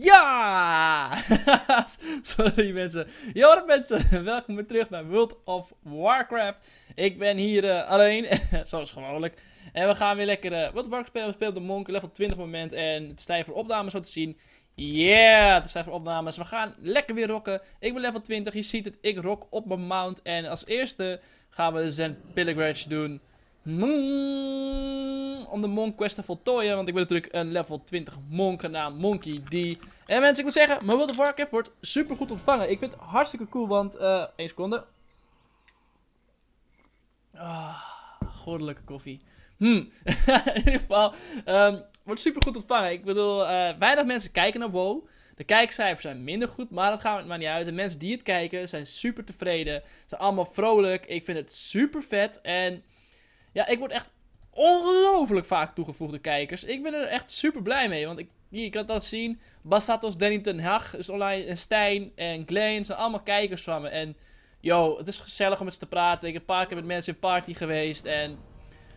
Ja! Sorry mensen. Yo mensen, welkom weer terug bij World of Warcraft. Ik ben hier alleen, zoals gewoonlijk. En we gaan weer lekker wat Warcraft spelen. We spelen op de Monk, level 20 moment. En het is tijd voor opnames zo te zien. Yeah, het is tijd voor opnames. We gaan lekker weer rocken. Ik ben level 20, je ziet het. Ik rock op mijn mount. En als eerste gaan we Zen Pilgrimage doen. Om de monk quest te voltooien, want ik ben natuurlijk een level 20 monk genaamd Monkey D. En mensen, ik moet zeggen, mijn World of Warcraft wordt super goed ontvangen. Ik vind het hartstikke cool, want... 1 seconde. Ah, goddelijke koffie. In ieder geval, wordt super goed ontvangen. Ik bedoel, weinig mensen kijken naar WoW. De kijkcijfers zijn minder goed, maar dat gaat maar niet uit. De mensen die het kijken zijn super tevreden. Ze zijn allemaal vrolijk. Ik vind het super vet en... ja, ik word echt ongelooflijk vaak toegevoegde kijkers. Ik ben er echt super blij mee. Want je kan dat zien. Bassatos, Danny Ten Hag is online. En Stijn en Glenn zijn allemaal kijkers van me. En yo, het is gezellig om met ze te praten. Ik heb een paar keer met mensen in party geweest. En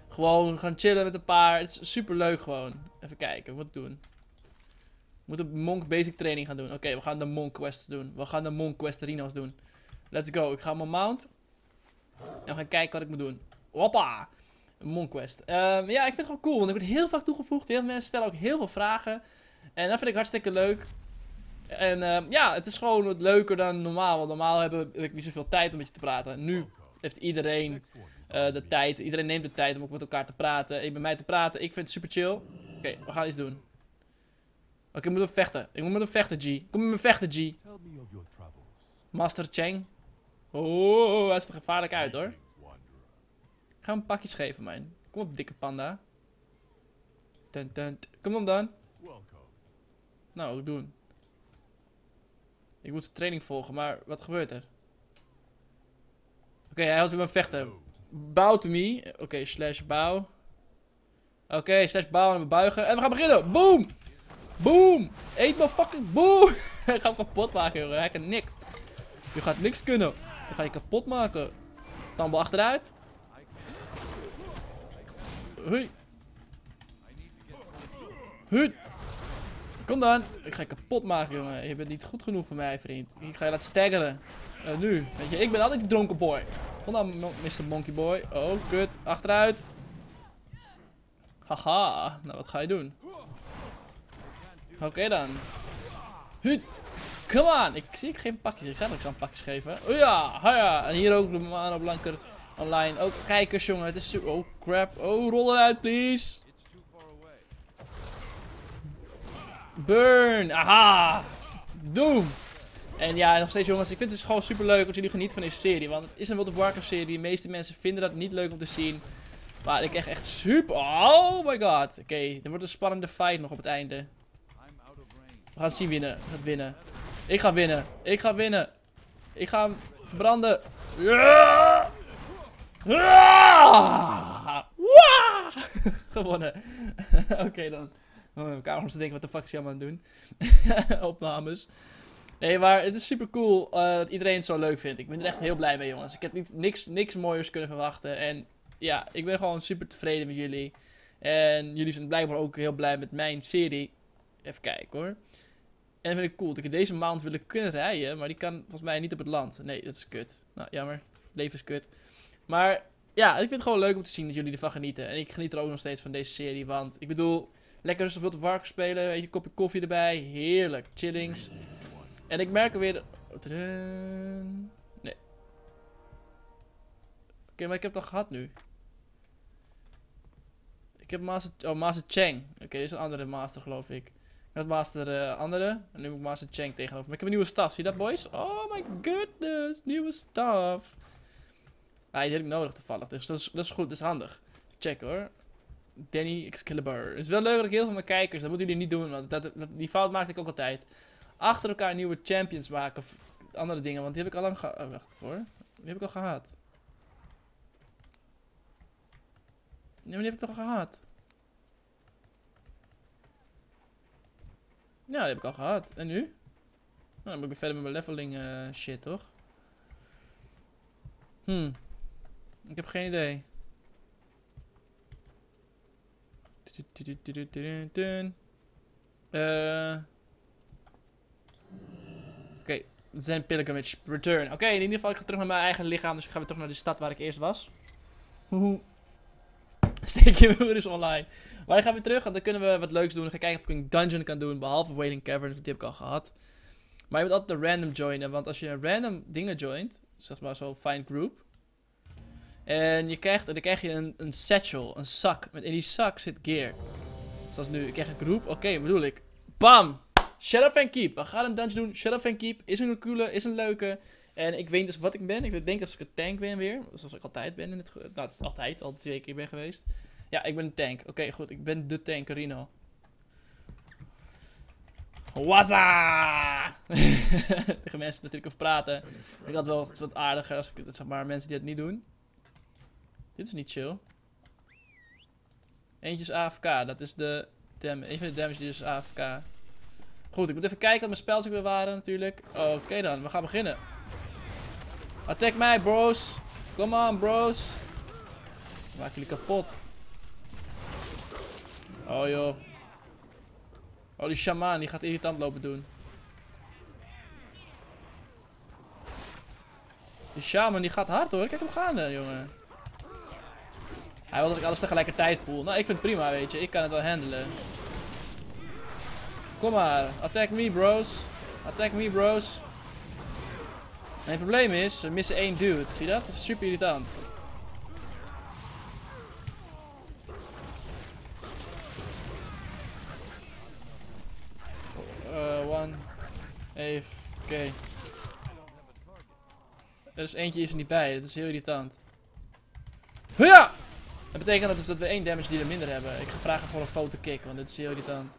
gewoon gaan chillen met een paar. Het is super leuk gewoon. Even kijken, wat doen. We moeten monk basic training gaan doen. Oké, we gaan de monk quests doen. We gaan de monk quest rino's doen. Let's go. Ik ga op mijn mount. En we gaan kijken wat ik moet doen. Hoppa! Monk quest. Ja, ik vind het gewoon cool, want ik word heel vaak toegevoegd. Heel veel mensen stellen ook heel veel vragen. En dat vind ik hartstikke leuk. En ja, het is gewoon wat leuker dan normaal. Want normaal heb ik niet zoveel tijd om met je te praten. Nu heeft iedereen de tijd. Iedereen neemt de tijd om ook met elkaar te praten. Met mij te praten. Ik vind het super chill. Oké, we gaan iets doen. Oké, ik moet hem vechten. Ik moet met hem vechten, G. Kom met me vechten, G. Master Cheng. Oh, hij ziet er gevaarlijk uit, hoor. Ik ga hem pakjes geven, man. Kom op, dikke panda. Kom op dan. Nou, wat doen? Ik moet zijn training volgen, maar wat gebeurt er? Oké, hij houdt weer mijn vechten. Bow to me. Oké, slash bow. Oké, slash bow en mijn buigen. En we gaan beginnen. Boom! Boom! Eet mijn fucking boom! Hij gaat hem kapot maken, jongen. Hij kan niks. Je gaat niks kunnen. Je gaat je kapot maken. Tambel achteruit. Hoi. Hoi. Kom dan. Ik ga je kapot maken, jongen. Je bent niet goed genoeg voor mij, vriend. Ik ga je laten staggeren. Nu. Weet je, ik ben altijd die dronken boy. Kom dan, Mr. Monkey Boy. Oh, kut. Achteruit. Haha. Nou, wat ga je doen? Oké dan. Hut. Kom aan. Ik geef een pakjes. Ik zei dat ik zou een pakjes geven. Oh ja. Haja. En hier ook de man op Blanker. Online. Ook kijkers, jongen. Het is super... oh, crap. Oh, rol eruit, please. Burn. Aha. Doom. En ja, nog steeds, jongens. Ik vind het gewoon super leuk dat jullie genieten van deze serie. Want het is een World of Warcraft serie. De meeste mensen vinden dat niet leuk om te zien. Maar ik echt super... oh my god. Oké, er wordt een spannende fight nog op het einde. We gaan het zien winnen. We gaan winnen. Ik ga winnen. Ik ga winnen. Ik ga hem verbranden. Yeah! Ah! Wow! Gewonnen. Oké, dan. We hebben elkaar om te denken, wat de fuck is hij allemaal aan het doen? Opnames. Nee, maar het is super cool dat iedereen het zo leuk vindt. Ik ben er echt heel blij mee, jongens. Ik heb niks mooiers kunnen verwachten. En ja, ik ben gewoon super tevreden met jullie. En jullie zijn blijkbaar ook heel blij met mijn serie. Even kijken, hoor. En dat vind ik cool. Dat ik deze maand willen kunnen rijden, maar die kan volgens mij niet op het land. Nee, dat is kut. Nou, jammer. Leven is kut. Maar ja, ik vind het gewoon leuk om te zien dat jullie ervan genieten. En ik geniet er ook nog steeds van deze serie. Want ik bedoel, lekker rustig World of Warcraft spelen. Weet je, kopje koffie erbij. Heerlijk. Chillings. En ik merk er weer... nee. Oké, maar ik heb het al gehad nu. Ik heb master... oh, Master Cheng. Oké, dit is een andere master, geloof ik. Ik heb master andere. En nu heb ik Master Cheng tegenover. Maar ik heb een nieuwe staf. Zie je dat, boys? Oh my goodness. Nieuwe staf. Ah, die heb ik nodig toevallig, dus dat is goed, dat is handig. Check, hoor. Danny Excalibur. Het is wel leuk dat ik heel veel mijn kijkers, dat moeten jullie niet doen, want die fout maakte ik ook altijd. Achter elkaar nieuwe champions maken, of andere dingen, want die heb ik al lang gehad. Oh, wacht, hoor. Die heb ik al gehad. Nee, maar die heb ik toch al gehad? Ja, die heb ik al gehad. En nu? Nou, dan moet ik weer verder met mijn leveling shit, toch? Ik heb geen idee. Zen Pilgrimage Return. Oké, in ieder geval ik ga terug naar mijn eigen lichaam. Dus ik ga weer terug naar de stad waar ik eerst was. Hoehoe. Steek je moeder is online. Maar ik ga weer terug, want dan kunnen we wat leuks doen. Dan ga ik kijken of ik een dungeon kan doen. Behalve Wailing Caverns, want die heb ik al gehad. Maar je moet altijd een random joinen. Want als je random dingen joint, zeg maar zo find group. En je krijgt, dan krijg je een satchel, een zak. In die zak zit gear. Zoals nu, ik krijg een groep. Oké, bedoel ik. Bam! Shadowfang Keep. We gaan een dungeon doen. Shadowfang Keep is een coole, is een leuke. En ik weet dus wat ik ben. Ik denk dat ik een tank ben weer. Zoals ik altijd ben. In het nou, altijd. Al 2 keer ben geweest. Ja, ik ben een tank. Oké, goed. Ik ben de tank, Rino. Waza! Tegen mensen natuurlijk over praten. Ik had wel wat aardiger als ik het zeg maar mensen die het niet doen. Dit is niet chill. Eentje is AFK. Dat is de damage. Een van de damage die is AFK. Goed, ik moet even kijken wat mijn spels ik weer waren natuurlijk. Oké dan, we gaan beginnen. Attack mij, bros. Come on, bros. Maak jullie kapot. Oh joh. Oh, die shaman, die gaat irritant lopen doen. Die shaman, die gaat hard hoor. Kijk hem gaan, jongen. Hij wil dat ik alles tegelijkertijd poel. Nou, ik vind het prima, weet je. Ik kan het wel handelen. Kom maar. Attack me, bros. Attack me, bros. En het probleem is, we missen 1 dude. Zie je dat? Dat is super irritant. Oké. Er is eentje er niet bij. Dat is heel irritant. Ja! Dat betekent dat, dus dat we 1 damage dealer minder hebben. Ik ga vragen voor een foto kick, want dit is heel irritant.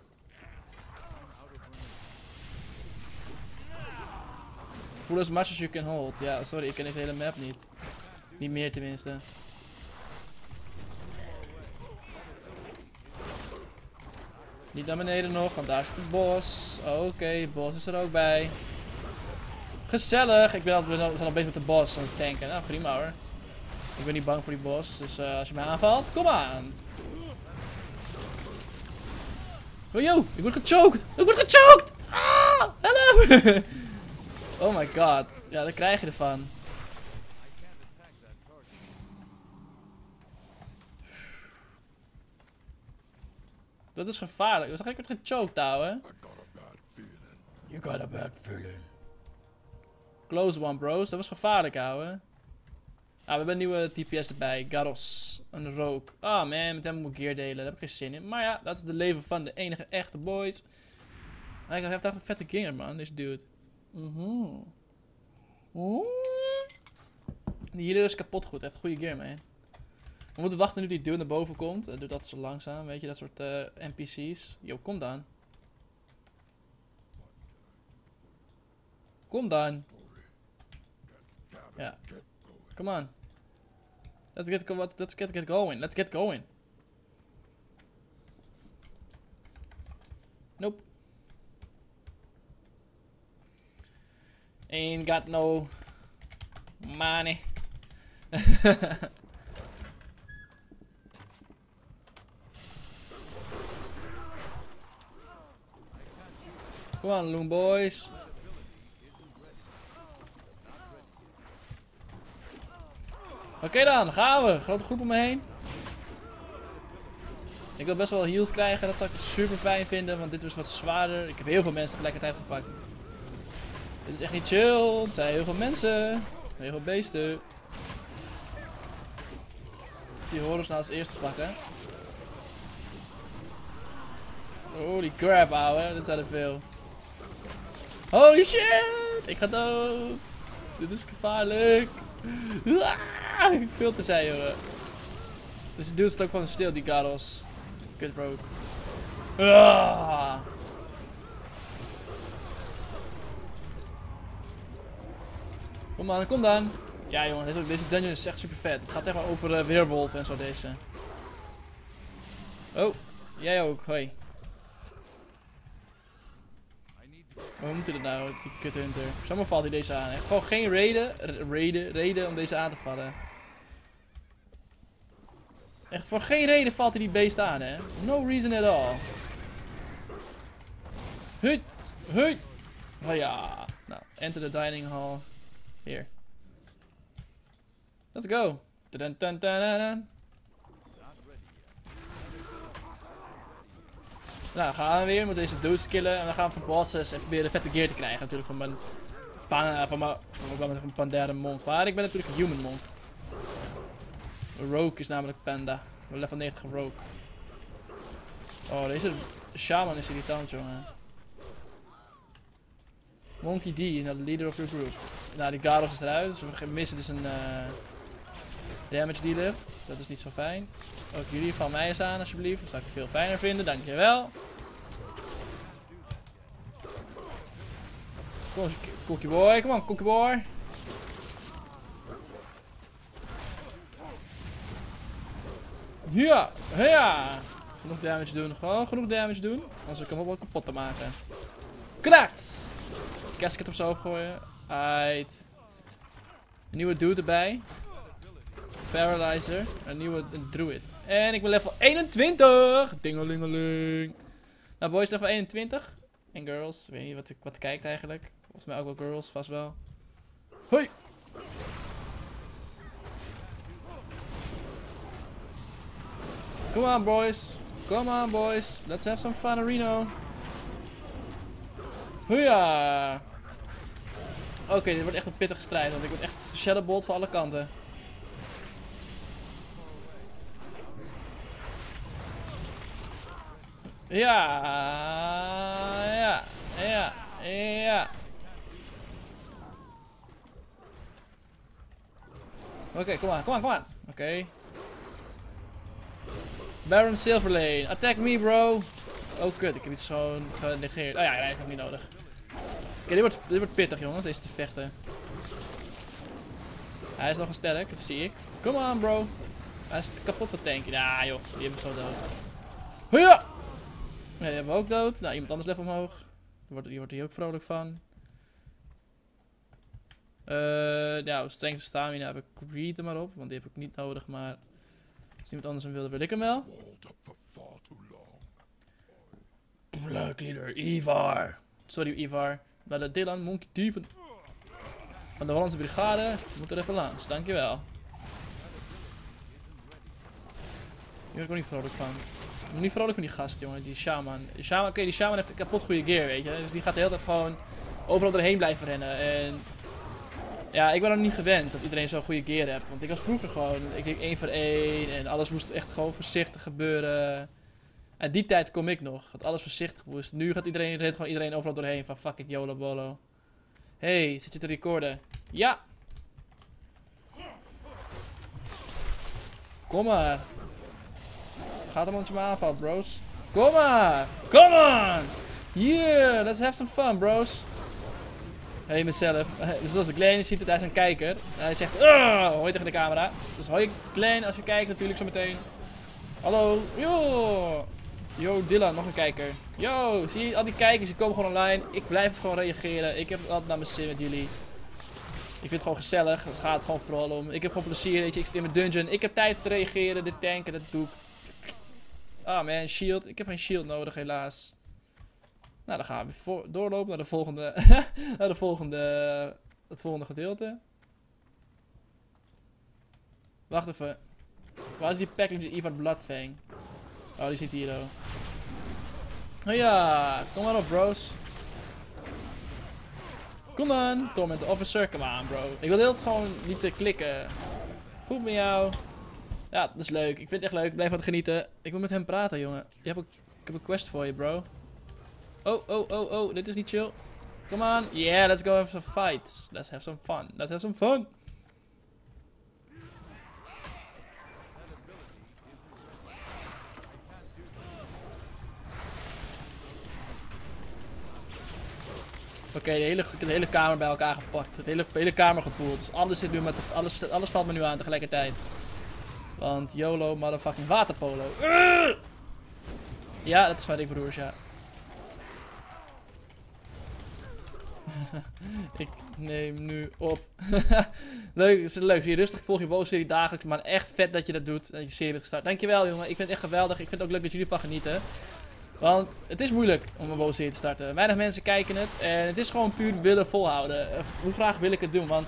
Pull as much as you can hold. Ja, sorry, ik ken deze hele map niet. Niet meer tenminste. Niet naar beneden nog, want daar is de boss. Oké, boss is er ook bij. Gezellig! Ik ben altijd al bezig met de boss aan het tanken. Nou, prima hoor. Ik ben niet bang voor die boss, dus als je mij aanvalt, kom aan! Oh yo, ik word gechoked! Ik word gechoked! Ah, help! Oh my god. Ja, daar krijg je ervan. Dat is gevaarlijk. Dus ik word gechoked, ouwe. You got a bad feeling. Close one, bros. Dat was gevaarlijk, ouwe. Ah, we hebben een nieuwe DPS erbij. Garros. Een rook. Ah, man. Met hem moet ik gear delen. Daar heb ik geen zin in. Maar ja, dat is de leven van de enige echte boys. Hij heeft echt een vette gamer, man. Deze dude. Die healer is kapot goed. Echt goede gear, man. We moeten wachten nu die dude naar boven komt. Doet dat zo langzaam. Weet je, dat soort NPC's. Yo, kom dan. Kom dan. Ja. Come on. Let's get going. Let's get going. Nope. Ain't got no money. Come on, loon boys. Oké dan, gaan we. Grote groep om me heen. Ik wil best wel heals krijgen. Dat zou ik super fijn vinden, want dit was wat zwaarder. Ik heb heel veel mensen tegelijkertijd gepakt. Dit is echt niet chill. Het zijn heel veel mensen. Heel veel beesten. Die horens nou als eerste pakken. Holy crap, ouwe. Dit zijn er veel. Holy shit! Ik ga dood! Dit is gevaarlijk! Ah, ik veel te zijn, jongen. Dus de dude staat ook gewoon stil, die Garros. Kut rook. Ah. Kom dan, kom dan! Ja, jongen, deze dungeon is echt super vet. Het gaat echt maar over weerwolven en zo, deze. Oh, jij ook, hoi. Hoe moet hij dat nou, die kut hunter? Zomaar valt hij deze aan. Echt gewoon geen reden om deze aan te vallen. Echt voor geen reden valt hij die beest aan, hè? No reason at all. Hut! Hut! Oh ja. Nou, enter the dining hall. Here. Let's go. Dun dun dun dun. Nou, gaan we weer. We moeten deze dudes killen. En dan gaan we voor bosses en proberen vette gear te krijgen. Natuurlijk van mijn Pandaren monk. Maar ik ben natuurlijk een human monk. Rogue is namelijk panda. Level 90 Rogue. Oh, deze shaman is irritant, jongen. Monkey D, nou, de leader of your group. Nou, die Garros is eruit. Dus we missen dus een damage dealer. Dat is niet zo fijn. Ook jullie, van mij eens aan alsjeblieft. Dat zou ik veel fijner vinden, dankjewel. Kom, cookie boy, kom op, cookie boy. Ja, ja. Genoeg damage doen, gewoon genoeg damage doen. Anders kan ik hem wel kapot te maken. Kraakt! Casket of zo gooien. Aight. Een nieuwe dude erbij. Paralyzer. Een nieuwe druid. En ik ben level 21. Dingelingeling. Nou, boys, level 21. En girls. Ik weet niet wat kijkt eigenlijk. Volgens mij ook wel girls, vast wel. Hoi! Come on, boys. Come on, boys. Let's have some fun, Reno. Hoeja! Oké, dit wordt echt een pittige strijd, want ik word echt shadowbolt van alle kanten. Ja, ja, ja, ja. Oké, kom aan, kom aan, kom aan. Oké. Baron Silverlane, attack me, bro. Oh kut, ik heb iets gewoon genegeerd. Oh ja, hij heeft nog niet nodig. Oké, dit wordt pittig, jongens, deze te vechten. Hij is nogal sterk, dat zie ik. Come on, bro. Hij is kapot van tanky. Ja, joh, die hebben we zo dood. Hoeja! Nee, die hebben we ook dood. Nou, iemand anders level omhoog. Die wordt hier ook vrolijk van. Nou, strengste stamina heb ik. Read er maar op, want die heb ik niet nodig, maar. Als iemand anders hem wilde, wil ik hem wel. Black leader, Ivar. Sorry, Ivar. Naar de Dylan, Monkey D van de Hollandse Brigade. Moet er even langs, dankjewel. Hier word ik ook niet vrolijk van. Ik ben niet vrolijk van die gast, jongen. Die shaman. Die shaman heeft een kapot goede gear, weet je. Dus die gaat de hele tijd gewoon overal erheen blijven rennen. En ja, ik ben er niet gewend dat iedereen zo'n goede gear heeft. Want ik was vroeger gewoon, ik ging 1 voor 1 en alles moest echt gewoon voorzichtig gebeuren. En die tijd kom ik nog, dat alles voorzichtig moest. Nu gaat iedereen overal doorheen van fuck it, YOLO bolo. Hey, zit je te recorden? Ja! Kom maar! Gaat hem ontje maar aanvallen, bros. Kom maar! Come on! Yeah, let's have some fun, bros. Hey, mezelf. Dus als Glenn ziet het, hij is een kijker. Hij zegt, hoi tegen de camera. Dus hoi Glenn, als je kijkt natuurlijk zo meteen. Hallo, yo. Yo Dylan, nog een kijker. Yo, zie je al die kijkers, die komen gewoon online. Ik blijf gewoon reageren. Ik heb het altijd naar mijn zin met jullie. Ik vind het gewoon gezellig, het gaat gewoon vooral om. Ik heb gewoon plezier, weet je, ik zit in mijn dungeon. Ik heb tijd te reageren, dit tanken, dat doe ik. Ah man, shield. Ik heb geen shield nodig helaas. Nou, dan gaan we weer doorlopen naar de volgende, het volgende gedeelte. Wacht even. Waar is die package van Ivan Bloodfang? Oh, die zit hier, oh. Oh ja, kom maar op, bros. Kom dan, kom met de officer, kom aan, bro. Ik wil heel gewoon niet te klikken. Goed met jou. Ja, dat is leuk. Ik vind het echt leuk. Ik blijf aan het genieten. Ik wil met hem praten, jongen. Ik heb een quest voor je, bro. Oh, oh, oh, oh, dit is niet chill. Come on, yeah, let's go have some fights. Let's have some fun, let's have some fun. Oké, de hele kamer bij elkaar gepakt. De hele kamer gepoeld. Dus alles zit nu met alles valt me nu aan tegelijkertijd. Want YOLO, motherfucking waterpolo. Ja, dat is waar ik broers, ja. Ik neem nu op. Leuk, het is leuk. Zie je rustig, volg je WoW-serie dagelijks. Maar echt vet dat je dat doet. Dat je serie hebt gestart. Dankjewel, jongen. Ik vind het echt geweldig. Ik vind het ook leuk dat jullie van genieten. Want het is moeilijk om een WoW-serie te starten. Weinig mensen kijken het. En het is gewoon puur willen volhouden. Hoe graag wil ik het doen? Want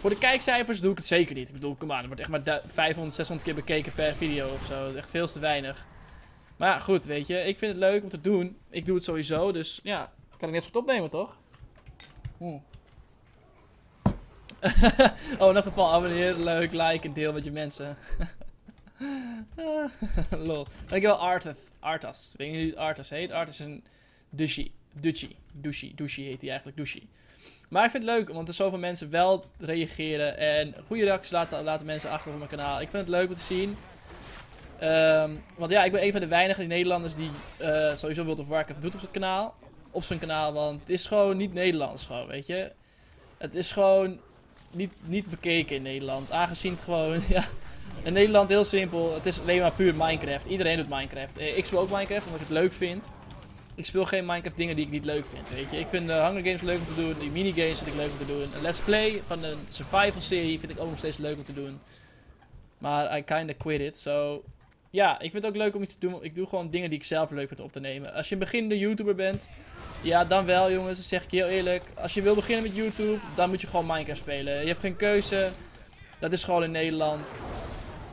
voor de kijkcijfers doe ik het zeker niet. Ik bedoel, kom aan. Er wordt echt maar 500, 600 keer bekeken per video of zo. Dat is echt veel te weinig. Maar ja, goed, weet je. Ik vind het leuk om te doen. Ik doe het sowieso. Dus ja, kan ik net goed opnemen, toch? Oeh. Oh, in elk geval abonneer, leuk, like en deel met je mensen. Lol. Dankjewel Artas. Ik weet niet hoe het Artas heet. Artas is een douchie. Douchie heet hij eigenlijk. Douchie. Maar ik vind het leuk, want er zoveel mensen wel reageren. En goede reacties laten mensen achter op mijn kanaal. Ik vind het leuk om te zien. Want ja, ik ben een van de weinige Nederlanders die sowieso World of Warcraft doet op zijn kanaal. Want het is gewoon niet Nederlands gewoon, weet je. Het is gewoon niet bekeken in Nederland. Aangezien het gewoon, ja. In Nederland heel simpel. Het is alleen maar puur Minecraft. Iedereen doet Minecraft. Ik speel ook Minecraft omdat ik het leuk vind. Ik speel geen Minecraft dingen die ik niet leuk vind, weet je. Ik vind Hunger Games leuk om te doen. Die minigames vind ik leuk om te doen. Een Let's Play van een survival serie vind ik ook nog steeds leuk om te doen. Maar I kinda quit it, so... Ja, ik vind het ook leuk om iets te doen. Ik doe gewoon dingen die ik zelf leuk vind op te nemen. Als je een beginnende YouTuber bent, ja dan wel jongens, dat zeg ik heel eerlijk. Als je wil beginnen met YouTube, dan moet je gewoon Minecraft spelen. Je hebt geen keuze. Dat is gewoon in Nederland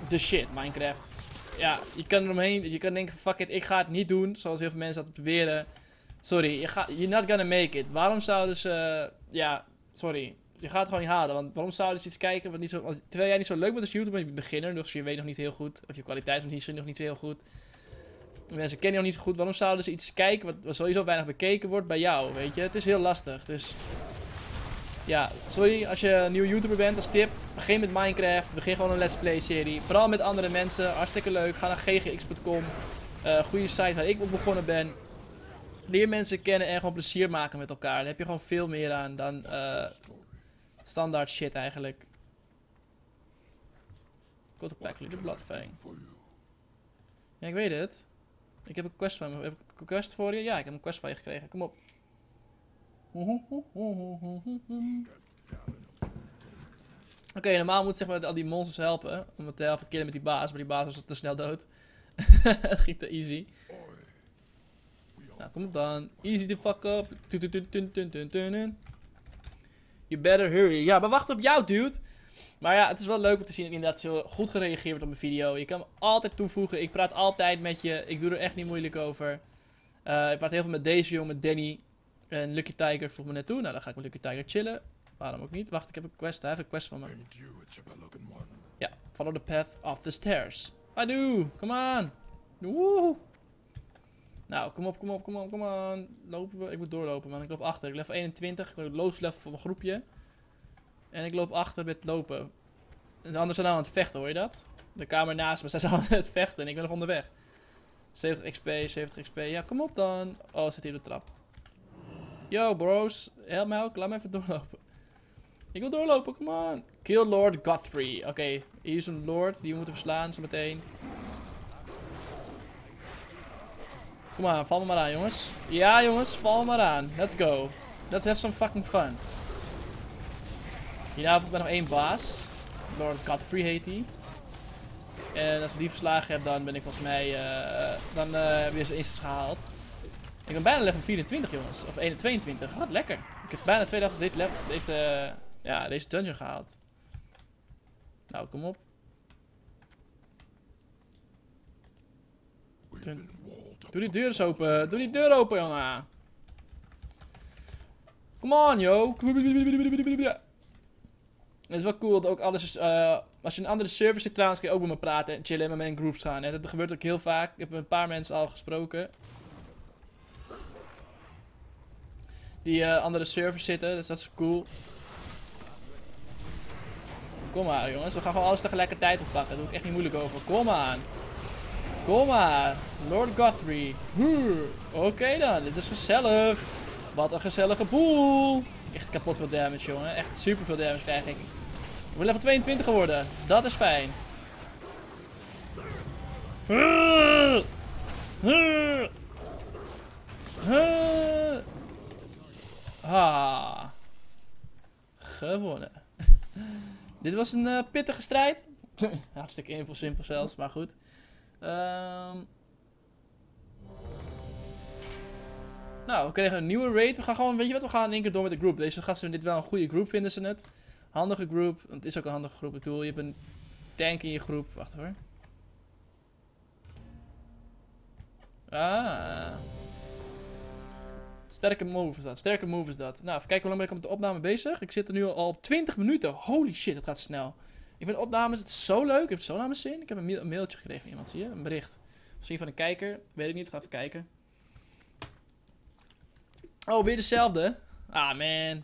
de shit, Minecraft. Ja, je kan eromheen, je kan denken fuck it, ik ga het niet doen. Zoals heel veel mensen dat proberen. Sorry, you're not gonna make it. Waarom zouden ze, ja, sorry. Je gaat het gewoon niet halen, want waarom zouden ze iets kijken wat niet zo... Terwijl jij niet zo leuk bent als YouTuber, maar je bent beginner, dus je weet nog niet heel goed. Of je kwaliteit is misschien nog niet heel goed. Mensen kennen je nog niet goed. Waarom zouden ze iets kijken wat sowieso weinig bekeken wordt bij jou, weet je? Het is heel lastig, dus... Ja, sorry, als je een nieuwe YouTuber bent, als tip, begin met Minecraft. Begin gewoon een Let's Play serie. Vooral met andere mensen, hartstikke leuk. Ga naar ggx.com, goede site waar ik op begonnen ben. Leer mensen kennen en gewoon plezier maken met elkaar. Daar heb je gewoon veel meer aan dan... standaard shit eigenlijk. Go to Pack Leader Bloodfang. Ja, ik weet het. Ik heb een quest van me. Heb ik een quest voor je? Ja, ik heb een quest van je gekregen. Kom op. Oké, normaal moet zeg maar al die monsters helpen. Om het te helpen killen met die baas. Maar die baas was te snel dood. Het ging te easy. Nou, kom op dan. Easy the fuck up. You better hurry. Ja, we wachten op jou, dude. Maar ja, het is wel leuk om te zien dat inderdaad zo goed gereageerd wordt op mijn video. Je kan me altijd toevoegen. Ik praat altijd met je. Ik doe er echt niet moeilijk over. Ik praat heel veel met deze jongen, met Danny. En Lucky Tiger vroeg me net toe. Nou, dan ga ik met Lucky Tiger chillen. Waarom ook niet? Wacht, ik heb een quest. Hij heeft een quest van me. Ja, follow the path of the stairs. I do. Come on. Woehoe. Nou, kom op. Lopen we? Ik moet doorlopen, man. Ik loop achter. Ik level 21. Ik loos level voor mijn groepje. En ik loop achter met lopen. En de anderen zijn nou aan het vechten, hoor je dat? De kamer naast me, zij zijn aan het vechten en ik ben nog onderweg. 70 XP. Ja, kom op dan. Oh, zit hier op de trap. Yo, bros. Help mij ook. Laat me even doorlopen. Ik wil doorlopen, come on. Kill Lord Godfrey. Oké, hier is een lord die we moeten verslaan zometeen. Kom maar, val me maar aan, jongens. Ja, jongens, val me maar aan. Let's go. Let's have some fucking fun. Hierna volgens mij nog één baas. Lord Godfrey heet hij. En als we die verslagen hebben, dan ben ik volgens mij... weer zo'n instance gehaald. Ik ben bijna level 24, jongens. Of 22. Wat lekker. Ik heb bijna 2000 deze dungeon gehaald. Nou, kom op. Doe die deur eens open. Doe die deur open, jongen. Come on, yo. Het is wel cool dat ook alles is... als je een andere server zit trouwens, kun je ook met me praten en chillen en met mijn groups gaan. Hè? Dat gebeurt ook heel vaak. Ik heb een paar mensen al gesproken. Die andere servers zitten, dus dat is cool. Kom maar, jongens. We gaan gewoon alles tegelijkertijd oppakken. Daar doe ik echt niet moeilijk over. Kom aan. Kom maar, Lord Godfrey. Oké dan, dit is gezellig. Wat een gezellige boel. Echt kapot veel damage, jongen. Echt super veel damage krijg ik. Ik ben level 22 geworden. Dat is fijn. Ah. Gewonnen. Dit was een pittige strijd. Hartstikke simpel zelfs, maar goed. Nou, we kregen een nieuwe raid. We gaan gewoon, weet je wat, we gaan in één keer door met de groep. Deze gasten, dit wel een goede groep, vinden ze het. Handige groep, want het is ook een handige groep. Ik bedoel, je hebt een tank in je groep. Wacht hoor. Ah. Sterke move is dat. Nou, even kijken hoe lang ben ik met de opname bezig. Ik zit er nu al op 20 minuten. Holy shit, het gaat snel. Ik vind opnames, het is zo leuk. Ik heb zo naar mijn zin. Ik heb een mailtje gekregen van iemand, zie je? Een bericht. Misschien van een kijker. Weet ik niet, ga even kijken. Oh, weer dezelfde? Ah, man.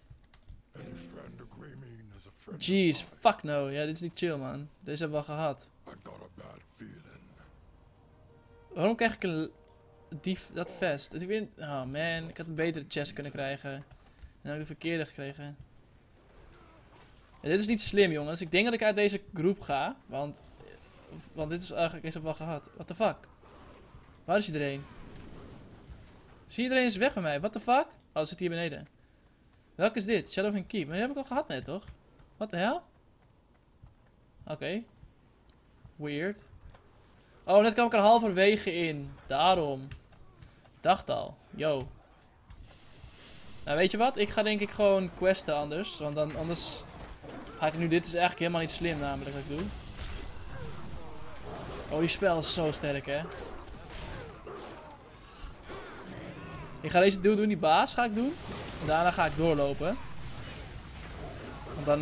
Jeez, fuck no. Ja, dit is niet chill, man. Deze hebben we al gehad. Waarom krijg ik een... dat vest? Oh, man. Ik had een betere chest kunnen krijgen. En dan heb ik de verkeerde gekregen. Ja, dit is niet slim, jongens. Ik denk dat ik uit deze groep ga. Want dit is eigenlijk... Ik heb het wel gehad. What the fuck? Waar is iedereen? Zie iedereen eens weg bij mij? What the fuck? Oh, het zit hier beneden. Welke is dit? Shadowfang Keep. Maar die heb ik al gehad net, toch? What the hell? Oké. Weird. Oh, net kwam ik er halverwege in. Daarom. Dacht al. Yo. Nou, weet je wat? Ik ga denk ik gewoon questen anders. Want dan anders... Ga ik nu... Dit is eigenlijk helemaal niet slim namelijk wat ik doe. Oh, die spel is zo sterk, hè. Ik ga deze duel doen, die baas ga ik doen. En daarna ga ik doorlopen. Want dan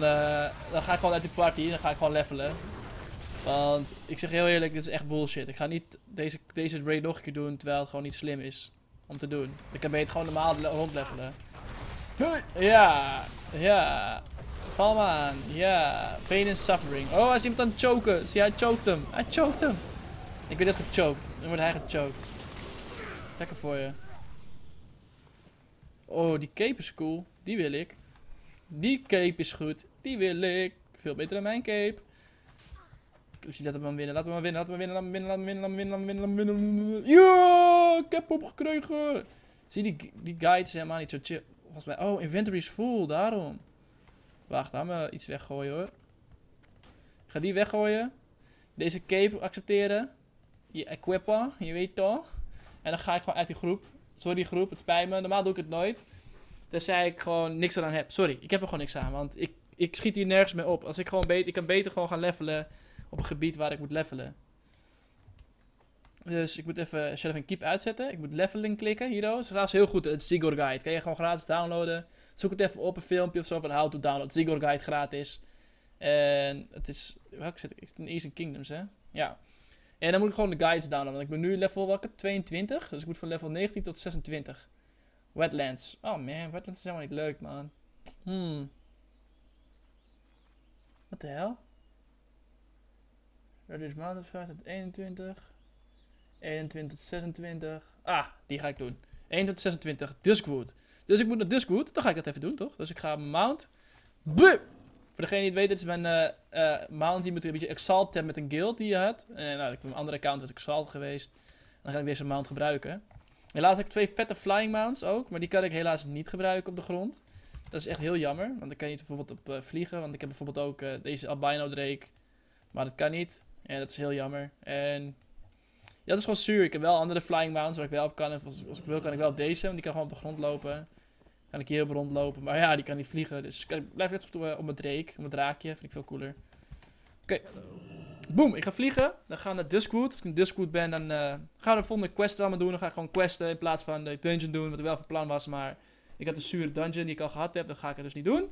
ga ik gewoon uit die party. Dan ga ik gewoon levelen. Want ik zeg heel eerlijk, dit is echt bullshit. Ik ga niet deze raid nog een keer doen, terwijl het gewoon niet slim is om te doen. Ik kan beter gewoon normaal rondlevelen. Ja, ja. Val me aan, ja. Pain and suffering. Oh, hij is iemand aan het choken. Zie, hij choked hem. Hij choked hem. Ik ben net gechoked. Dan wordt hij gechoked. Lekker voor je. Oh, die cape is cool. Die wil ik. Die cape is goed. Die wil ik. Veel beter dan mijn cape. Dus laten we hem winnen. Laten we hem winnen. Laten we hem winnen. Laten we hem winnen. Laten we hem winnen. Laten we winnen. Ja, ik heb hem gekregen. Zie, die guide is helemaal niet zo chill. Volgens mij. Oh, inventory is full. Daarom. Wacht, laat me iets weggooien hoor. Ik ga die weggooien. Deze cape accepteren. Je equipa. Je weet toch. En dan ga ik gewoon uit die groep. Sorry groep, het spijt me. Normaal doe ik het nooit. Tenzij ik gewoon niks eraan heb. Sorry, ik heb er gewoon niks aan. Want ik schiet hier nergens mee op. Als ik gewoon ik kan beter gewoon gaan levelen op een gebied waar ik moet levelen. Dus ik moet even Shadowfang Keep uitzetten. Ik moet leveling klikken hierdoor. Dat is trouwens heel goed. Het Sigor Guide. Kan je gewoon gratis downloaden. Zoek het even op, een filmpje of zo van how to download. Sigor Guide gratis. En het is... Welke zit ik? Het is in Eastern Kingdoms, hè? Ja. En dan moet ik gewoon de guides downloaden. Want ik ben nu level, welke? 22. Dus ik moet van level 19 tot 26. Wetlands. Oh man, Wetlands is helemaal niet leuk, man. Wat de hel? Dat is maand 5 tot 21. 21 tot 26. Ah, die ga ik doen. 1 tot 26. Duskwood. Dus ik moet naar Duskwood. Dan ga ik dat even doen, toch? Dus ik ga mijn mount. Buh! Voor degene die het weet, dit is mijn mount die moet een beetje exalt hebben met een guild die je had. En nou, ik heb een andere account dat exalt geweest. En dan ga ik deze mount gebruiken. Helaas heb ik 2 vette flying mounts ook, maar die kan ik helaas niet gebruiken op de grond. Dat is echt heel jammer, want dan kan je niet bijvoorbeeld op vliegen. Want ik heb bijvoorbeeld ook deze albino drake, maar dat kan niet. En dat is heel jammer. En ja, dat is gewoon zuur. Ik heb wel andere flying mounts waar ik wel op kan. En als ik wil kan ik wel op deze, want die kan gewoon op de grond lopen. Kan ik hier op rondlopen, maar ja, die kan niet vliegen. Dus ik blijf net zo op mijn draakje. Vind ik veel cooler. Oké. Boom, ik ga vliegen. Dan gaan we naar Duskwood. Als ik in Duskwood ben, dan gaan we de volgende quests allemaal doen. Dan ga ik gewoon questen in plaats van de dungeon doen. Wat er wel van plan was, maar ik had een zure dungeon die ik al gehad heb. Dat ga ik er dus niet doen.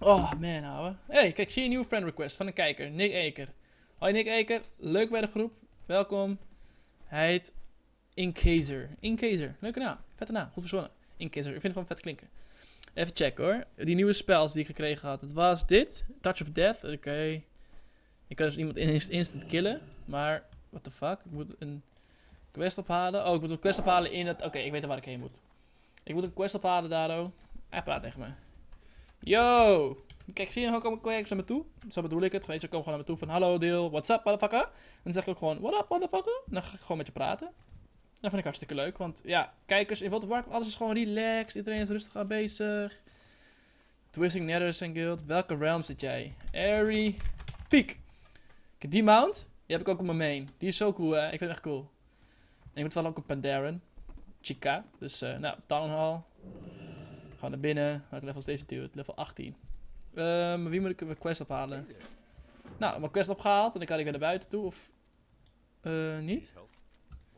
Oh man, ouwe. Hey, kijk, zie je een nieuwe friend request van een kijker. Nick Eker. Hoi Nick Eker, leuk bij de groep. Welkom. Hij heet... Inkazer. Leuke naam. Vette naam. Goed verzonnen. Inkazer. Ik vind het gewoon vet klinken. Even checken hoor. Die nieuwe spells die ik gekregen had. Het was dit. Touch of Death. Oké. Ik kan dus iemand instant killen. Maar, what the fuck. Ik moet een quest ophalen. Oh, ik moet een quest ophalen in het... Oké, ik weet waar ik heen moet. Ik moet een quest ophalen daardoor. Hij praat tegen me. Yo! Kijk, zie je nog komen kijkers naar me toe? Zo bedoel ik het. Ze komen gewoon naar me toe van hallo deel. What's up, motherfucker? En dan zeg ik ook gewoon, what up, motherfucker? Dan ga ik gewoon met je praten. Dat vind ik hartstikke leuk, want ja, kijkers, in World of Warcraft, alles is gewoon relaxed, iedereen is rustig aan bezig. Twisting Nether zijn guild, welke realm zit jij? Aerie Peak. Die mount, die heb ik ook op mijn main. Die is zo cool, hè? Ik vind het echt cool. ik moet wel ook op Pandaren. Chica. Dus nou, Town Hall. Gaan naar binnen. Welke level is deze dude? Level 18. Wie moet ik mijn quest ophalen? Nou, mijn quest opgehaald en dan kan ik weer naar buiten toe of... niet?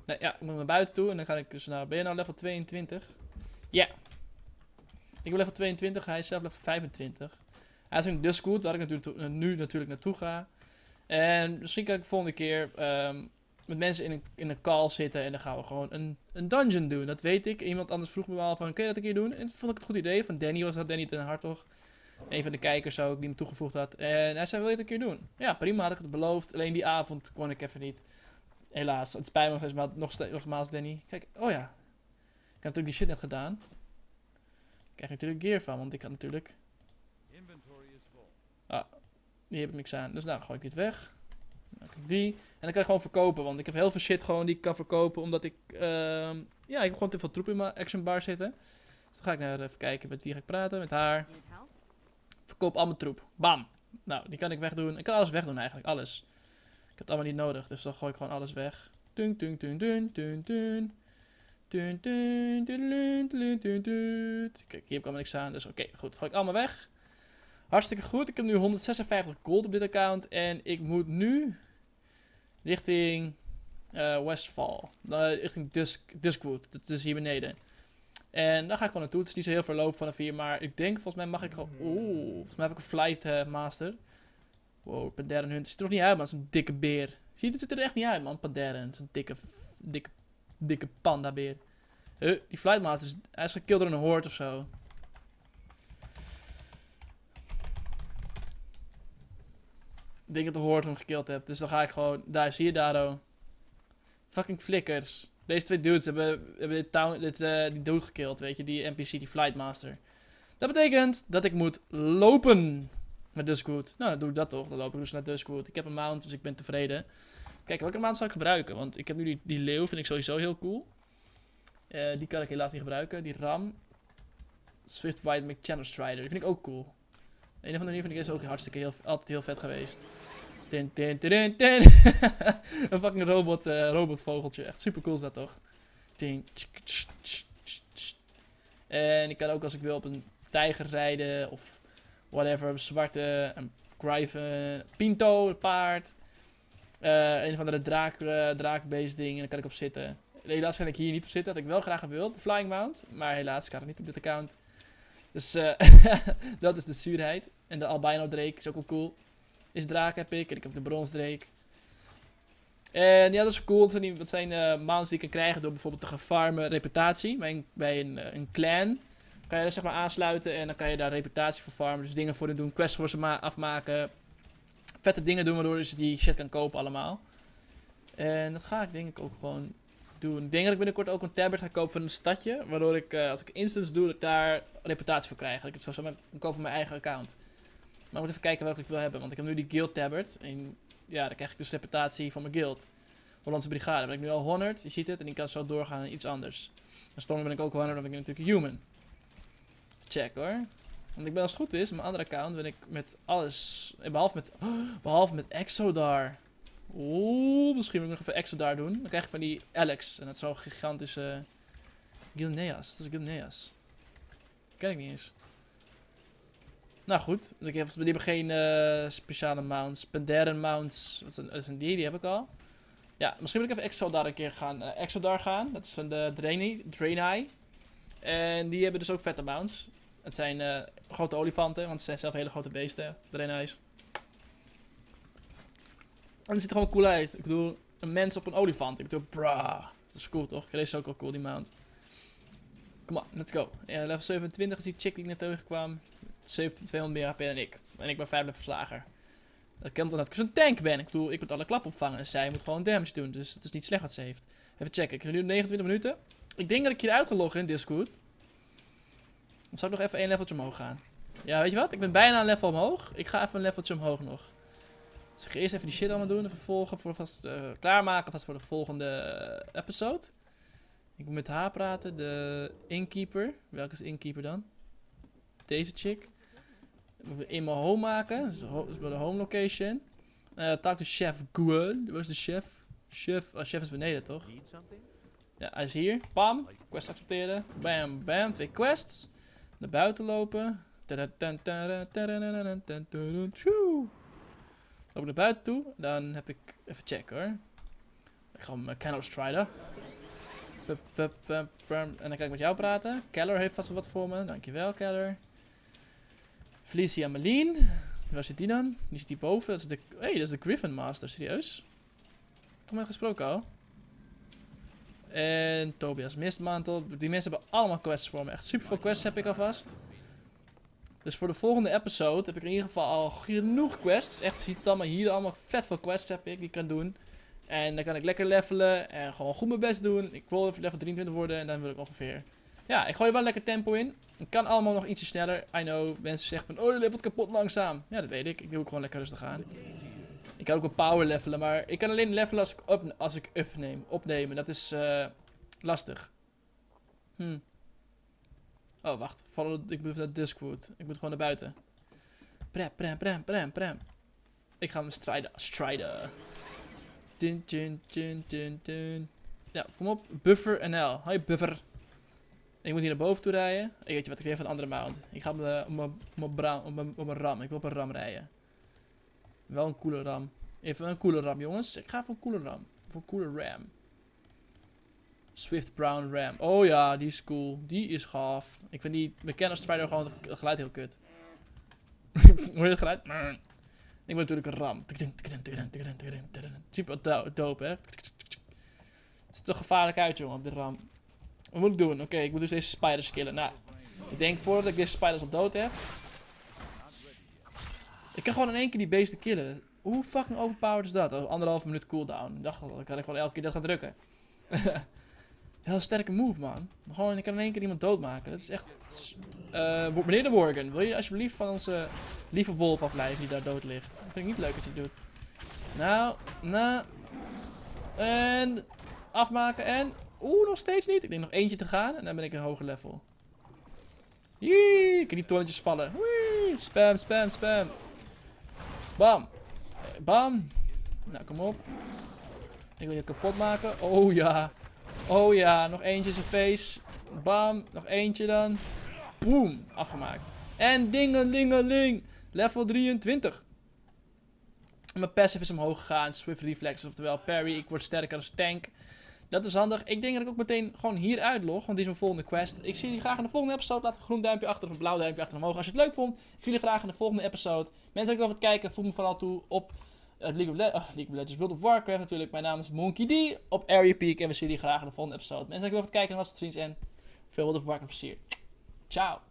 Nee, ja, ik moet naar buiten toe en dan ga ik dus naar... Ben je nou level 22? Ja. Yeah. Ik ben level 22, hij is zelf level 25. Hij is in Duskwood, waar ik natuurlijk nu naartoe ga. En misschien kan ik de volgende keer met mensen in een call zitten en dan gaan we gewoon een dungeon doen. Dat weet ik. Iemand anders vroeg me wel van, kun je dat een keer doen? En toen vond ik het een goed idee. Van Danny was dat, Danny ten Hartog. Een van de kijkers ook, die me toegevoegd had. En hij zei, wil je het een keer doen? Ja, prima, had ik het beloofd. Alleen die avond kon ik even niet. Helaas, het spijt me nogmaals, Danny. Kijk, oh ja. Ik had natuurlijk die shit net gedaan. Ik krijg natuurlijk gear van, want ik had natuurlijk... Ah, die heb ik niks aan. Dus nou, gooi ik dit weg. Dan kijk die. En dan kan ik gewoon verkopen, want ik heb heel veel shit gewoon die ik kan verkopen. Omdat ik... ja, ik heb gewoon te veel troep in mijn action bar zitten. Dus dan ga ik naar even kijken met wie ga ik praten. Met haar. Verkoop al mijn troep. Bam! Nou, die kan ik wegdoen. Ik kan alles wegdoen eigenlijk, alles. Ik heb het allemaal niet nodig, dus dan gooi ik gewoon alles weg. Dun dun dun dun dun dun. Dun dun dun dun dun dun. Kijk, hier heb ik allemaal niks aan, dus oké, goed. Gooi ik allemaal weg. Hartstikke goed. Ik heb nu 156 gold op dit account. En ik moet nu richting Westfall. Richting Duskwood. Dat is hier beneden. En daar ga ik gewoon naartoe. Het is niet zo heel veel loop vanaf hier. Maar ik denk, volgens mij mag ik gewoon... Oeh, volgens mij heb ik een Flight Master. Wow, Pandaren Hunt. Ziet er nog niet uit, man. Zo'n dikke beer. Ziet het er echt niet uit, man. Pandaren. Zo'n dikke pandabeer. Die Flight Master, hij is gekild door een horde of zo. Ik denk dat de horde hem gekild hebt. Dus dan ga ik gewoon... Daar, zie je Daro. Fucking flikkers. Deze twee dudes hebben die dude gekild, weet je. Die NPC, die Flightmaster. Dat betekent dat ik moet lopen met Duskwood. Nou, dan doe ik dat toch. Dan loop ik dus naar Duskwood. Ik heb een mount, dus ik ben tevreden. Kijk, welke mount zou ik gebruiken? Want ik heb nu die leeuw, vind ik sowieso heel cool. Die kan ik helaas niet gebruiken. Die ram. Swift White McChannel Strider. Die vind ik ook cool. Op een of andere manier vind ik deze ook hartstikke altijd heel vet geweest. Tin, tin, tin, tin. Een fucking robotvogeltje. Echt super cool is dat toch? Tin, tsk, tsk, tsk, tsk. En ik kan ook als ik wil op een tijger rijden of whatever. Een zwarte, een griffin, pinto, een paard. Een of andere draakbeest ding en daar kan ik op zitten. Helaas kan ik hier niet op zitten. Dat had ik wel graag gewild, de Flying Mount. Maar helaas kan ik niet op dit account. Dus dat is de zuurheid. En de albino drake is ook wel cool. Is draak heb ik. En ik heb de brons drake. En ja, dat is cool. Dat zijn mounts die ik kan krijgen door bijvoorbeeld te gaan farmen reputatie. Bij een clan kan je dat zeg maar aansluiten. En dan kan je daar reputatie voor farmen. Dus dingen voor hen doen. Quests voor ze afmaken. Vette dingen doen waardoor je die shit kan kopen allemaal. En dat ga ik denk ik ook gewoon... doen. Ik denk dat ik binnenkort ook een tablet ga kopen van een stadje. Waardoor ik, als ik instance doe, dat ik daar reputatie voor krijg. Dat ik het zo zou kopen van mijn eigen account. Maar ik moet even kijken welke ik wil hebben. Want ik heb nu die guild tablet. En ja, dan krijg ik dus reputatie van mijn guild. Hollandse Brigade. Dan ben ik nu al 100. Je ziet het. En ik kan zo doorgaan naar iets anders. En storm ben ik ook 100. Dan ben ik natuurlijk human. Check hoor. Want ik ben als het goed is, mijn andere account ben ik met alles. Behalve met Exodar. Oeh, misschien moet ik nog even Exodar doen. Dan krijg ik van die Alex. En dat is zo'n gigantische... Gilneas. Dat is Gilneas. Dat ken ik niet eens. Nou goed. Die hebben geen speciale mounts. Pandaren mounts. Wat zijn die? Die heb ik al. Ja, misschien moet ik even Exodar een keer gaan. Dat is van de Draini. En die hebben dus ook vette mounts. Het zijn grote olifanten. Want ze zijn zelf hele grote beesten. Draini's. En het ziet er gewoon cool uit. Ik bedoel, een mens op een olifant. Ik bedoel, brah. Dat is cool toch? Deze is ook al cool, die mount. Come on, let's go. Ja, level 27 is die chick die ik net tegenkwam. 200 meer HP dan ik. En ik ben 5 verslager. Dat komt omdat ik zo'n tank ben. Ik bedoel, ik moet alle klap opvangen. En zij moet gewoon damage doen. Dus het is niet slecht wat ze heeft. Even checken. Ik heb nu 29 minuten. Ik denk dat ik hieruit kan loggen in Discord. Dan zou ik nog even één leveltje omhoog gaan. Ja, weet je wat? Ik ben bijna een level omhoog. Ik ga even een leveltje omhoog nog. Dus ik ga eerst even die shit allemaal doen. Even volgen. Voor vast, klaarmaken. Vast voor de volgende episode. Ik moet met haar praten. De innkeeper. Welke is de innkeeper dan? Deze chick. Ik moet in mijn home maken. Dus bij de home location. Talk to chef Guan. Waar is de chef? Chef is beneden toch? Ja, hij is hier. Bam. Quest accepteren. Bam, bam. 2 quests. Naar buiten lopen. Loop ik naar buiten toe. Dan heb ik... Even checken hoor. Ik ga mijn McChannel Strider. En dan kan ik met jou praten. Keller heeft vast wel wat voor me. Dankjewel, Keller. Felicia Meline. Waar zit die dan? Die zit hier boven. Hé, dat is de Griffin Master. Serieus? Toch maar gesproken al. En Tobias Mistmantel. Die mensen hebben allemaal quests voor me. Echt super veel quests heb ik alvast. Dus voor de volgende episode heb ik in ieder geval al genoeg quests. Echt, ziet het allemaal hier. Allemaal vet veel quests heb ik die ik kan doen. En dan kan ik lekker levelen en gewoon goed mijn best doen. Ik wil even level 23 worden en dan wil ik ongeveer... Ja, ik gooi er wel lekker tempo in. Ik kan allemaal nog ietsje sneller. I know, mensen zeggen van, oh, je levelt kapot langzaam. Ja, dat weet ik. Ik doe ook gewoon lekker rustig aan. Ik kan ook wel power levelen, maar ik kan alleen levelen als ik opnemen. Dat is lastig. Oh, wacht. Ik moet naar Duskwood. Ik moet gewoon naar buiten. Ik ga hem strijden. Ja, kom op. Buffer NL. Hi, Buffer. Ik moet hier naar boven toe rijden. Ik weet je wat, ik deed van een andere mount. Ik ga op mijn ram. Ik wil op een ram rijden. Wel een coole ram. Even een coole ram, jongens. Ik ga voor een coole ram. Voor een coole ram. Swift Brown Ram. Oh ja, die is cool. Die is gaaf. Ik vind die McChannel Strider gewoon het geluid heel kut. Hoor je het geluid? Ik ben natuurlijk een ram. Super dope, hè? Het ziet er gevaarlijk uit, jongen, op de ram. Wat moet ik doen? Oké, ik moet dus deze spiders killen. Nou, ik denk voordat ik deze spiders al dood heb... Ik kan gewoon in één keer die beesten killen. Hoe fucking overpowered is dat? 1,5 minuut cooldown. Ik dacht, dan kan ik gewoon elke keer dat gaan drukken. Heel sterke move, man. Gewoon, ik kan in één keer iemand doodmaken. Dat is echt... meneer de Worgen, wil je alsjeblieft van onze lieve wolf afblijven die daar dood ligt? Dat vind ik niet leuk wat je doet. Nou. En... Afmaken en... Oeh, nog steeds niet. Ik denk nog eentje te gaan en dan ben ik een hoger level. Jee, ik kan die torentjes vallen. Wee, spam, spam, spam. Bam. Bam. Nou, kom op. Ik wil je kapot maken. Oh ja. Oh ja, nog eentje zijn face. Bam, nog eentje dan. Boom, afgemaakt. En dingelingeling. Level 23. Mijn passive is omhoog gegaan. Swift reflexes, oftewel parry. Ik word sterker als tank. Dat is handig. Ik denk dat ik ook meteen gewoon hier uitlog. Want dit is mijn volgende quest. Ik zie jullie graag in de volgende episode. Laat een groen duimpje achter of een blauw duimpje achter omhoog. Als je het leuk vond. Ik zie jullie graag in de volgende episode. Mensen, die over het kijken. Voeg me vooral toe op League of Legends. World of Warcraft natuurlijk. Mijn naam is Monkey D. Op Aerie Peak. En we zien jullie graag in de volgende episode. Mensen, die over het kijken. En wat tot ziens. En veel World of Warcraft plezier. Ciao.